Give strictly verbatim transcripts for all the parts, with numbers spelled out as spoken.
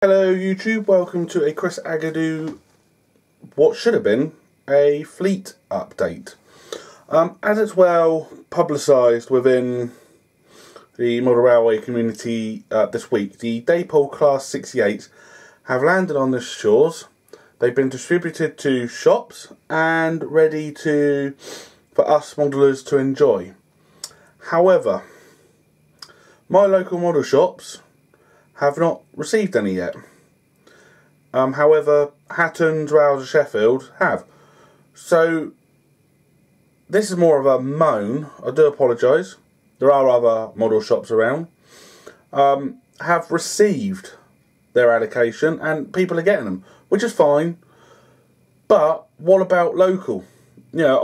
Hello YouTube, welcome to a Chris Agadoo, what should have been a fleet update. Um, as it's well publicised within the model railway community uh, this week, the Dapol Class sixty-eights have landed on the shores. They've been distributed to shops and ready to for us modellers to enjoy. However, my local model shops have not received any yet. Um, however, Hattons Rail Sheffield have. So this is more of a moan. I do apologise. There are other model shops around. Um, have received their allocation and people are getting them, which is fine. But what about local? You know,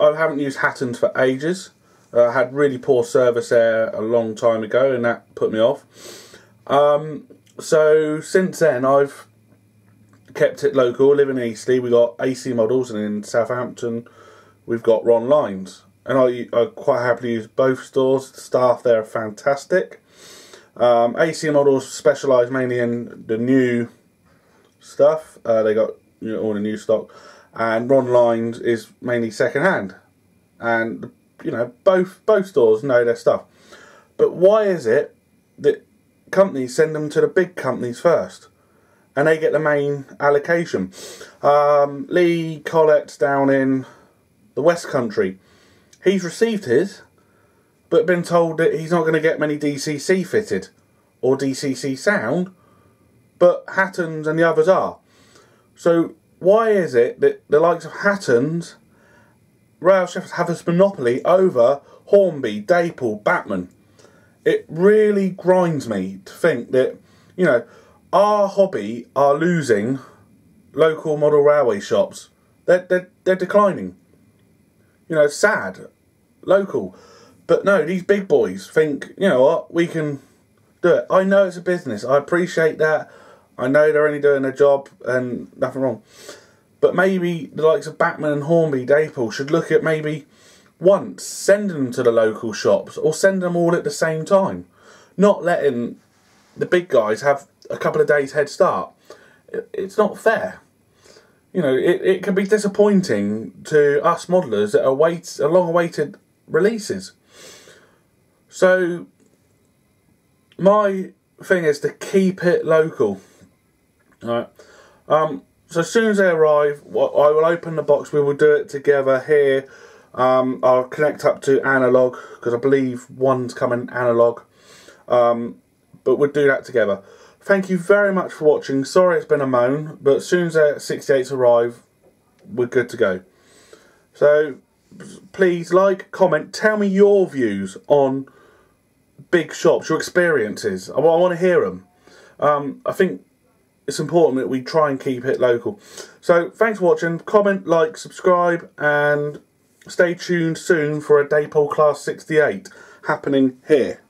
I, I, I haven't used Hattons for ages. Uh, I had really poor service there a long time ago and that put me off. Um, so since then I've kept it local. Living in Eastleigh, we got A C Models, and in Southampton we've got Ron Lines, and I, I quite happily use both stores. The staff there are fantastic. um, A C Models specialise mainly in the new stuff. Uh, they got, you know, all the new stock, and Ron Lines is mainly second hand, and you know, both both stores know their stuff. But why is it that companies send them to the big companies first and they get the main allocation? um, Lee Collette down in the West Country, he's received his but been told that he's not going to get many D C C fitted or D C C sound, but Hattons and the others are. So why is it that the likes of Hattons Rail Sheffield have this monopoly over Hornby, Dapol, Batman? It really grinds me to think that, you know, our hobby are losing local model railway shops. They're, they're, they're declining. You know, sad. Local. But no, these big boys think, you know what, we can do it. I know it's a business. I appreciate that. I know they're only doing their job and nothing wrong. But maybe the likes of Batman and Hornby, Dapol should look at maybe once sending them to the local shops, or send them all at the same time, not letting the big guys have a couple of days head start. It's not fair. You know, it, it can be disappointing to us modellers that await long awaited releases. So my thing is to keep it local. All right. Um, so as soon as they arrive, I will open the box. We will do it together here. Um, I'll connect up to analogue, because I believe one's coming analogue, um, but we'll do that together. Thank you very much for watching. Sorry it's been a moan, but as soon as the sixty-eights arrive, we're good to go. So please like, comment, tell me your views on big shops, your experiences. I, I want to hear them. Um, I think it's important that we try and keep it local. So thanks for watching. Comment, like, subscribe, and stay tuned soon for a Dapol Class sixty-eight happening here.